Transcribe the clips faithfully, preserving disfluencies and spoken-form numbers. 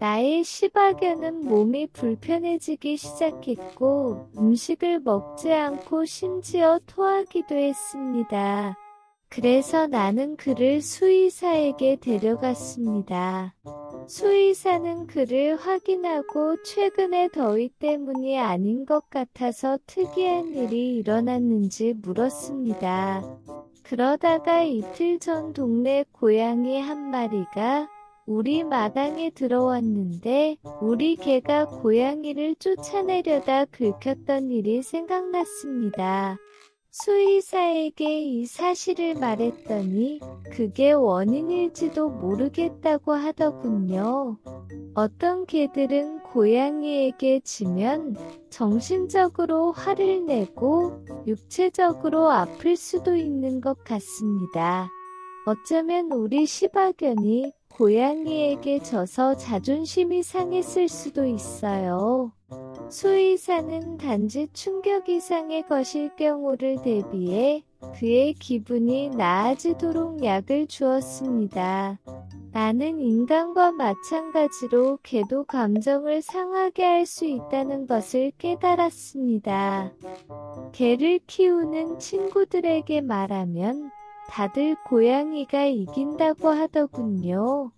나의 시바견은 몸이 불편해지기 시작했고 음식을 먹지 않고 심지어 토하기도 했습니다. 그래서 나는 그를 수의사에게 데려갔습니다. 수의사는 그를 확인하고 최근에 더위 때문이 아닌 것 같아서 특이한 일이 일어났는지 물었습니다. 그러다가 이틀 전 동네 고양이 한 마리가 우리 마당에 들어왔는데 우리 개가 고양이를 쫓아내려다 긁혔던 일이 생각났습니다. 수의사에게 이 사실을 말했더니 그게 원인일지도 모르겠다고 하더군요. 어떤 개들은 고양이에게 지면 정신적으로 화를 내고 육체적으로 아플 수도 있는 것 같습니다. 어쩌면 우리 시바견이 고양이에게 져서 자존심이 상했을 수도 있어요. 수의사는 단지 충격 이상의 것일 경우를 대비해 그의 기분이 나아지도록 약을 주었습니다. 나는 인간과 마찬가지로 개도 감정을 상하게 할 수 있다는 것을 깨달았습니다. 개를 키우는 친구들에게 말하면 다들 고양이가 이긴다고 하더군요.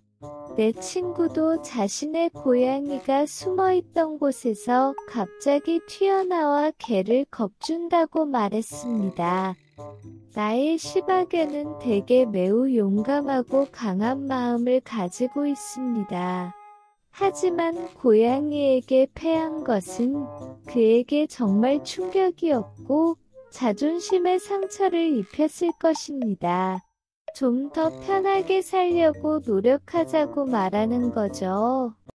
내 친구도 자신의 고양이가 숨어있던 곳에서 갑자기 튀어나와 개를 겁준다고 말했습니다. 나의 시바견은 대개 매우 용감하고 강한 마음을 가지고 있습니다. 하지만 고양이에게 패한 것은 그에게 정말 충격이었고 자존심에 상처를 입혔을 것입니다. 좀 더 편하게 살려고 노력하자고 말하는 거죠.